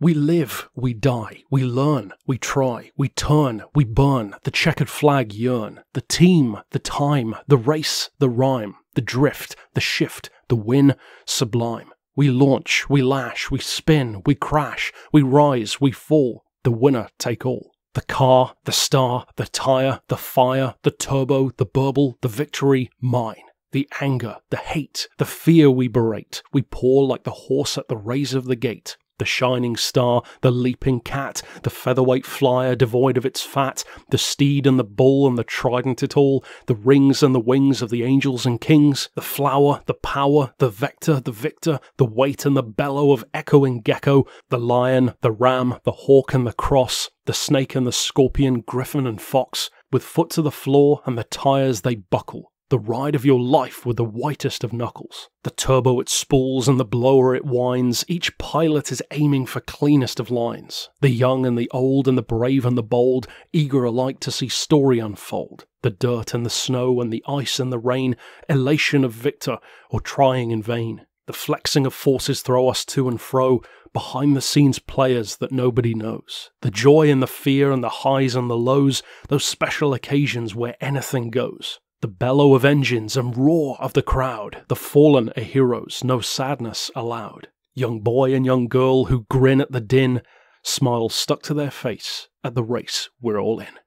We live, we die, we learn, we try, we turn, we burn, the checkered flag yearn, the team, the time, the race, the rhyme, the drift, the shift, the win, sublime. We launch, we lash, we spin, we crash, we rise, we fall, the winner take all. The car, the star, the tire, the fire, the turbo, the burble, the victory, mine. The anger, the hate, the fear we berate, we paw like the horse at the raise of the gate. The shining star, the leaping cat, the featherweight flyer devoid of its fat, the steed and the bull and the trident it all, the rings and the wings of the angels and kings, the flower, the power, the vector, the victor, the weight and the bellow of echoing gecko, the lion, the ram, the hawk and the cross, the snake and the scorpion, griffin and fox, with foot to the floor and the tires they buckle. The ride of your life with the whitest of knuckles. The turbo it spools and the blower it winds, each pilot is aiming for cleanest of lines. The young and the old and the brave and the bold, eager alike to see story unfold. The dirt and the snow and the ice and the rain, elation of victor or trying in vain. The flexing of forces throw us to and fro, behind the scenes players that nobody knows. The joy and the fear and the highs and the lows, those special occasions where anything goes. The bellow of engines and roar of the crowd, the fallen are heroes, no sadness allowed. Young boy and young girl who grin at the din, smiles stuck to their face at the race we're all in.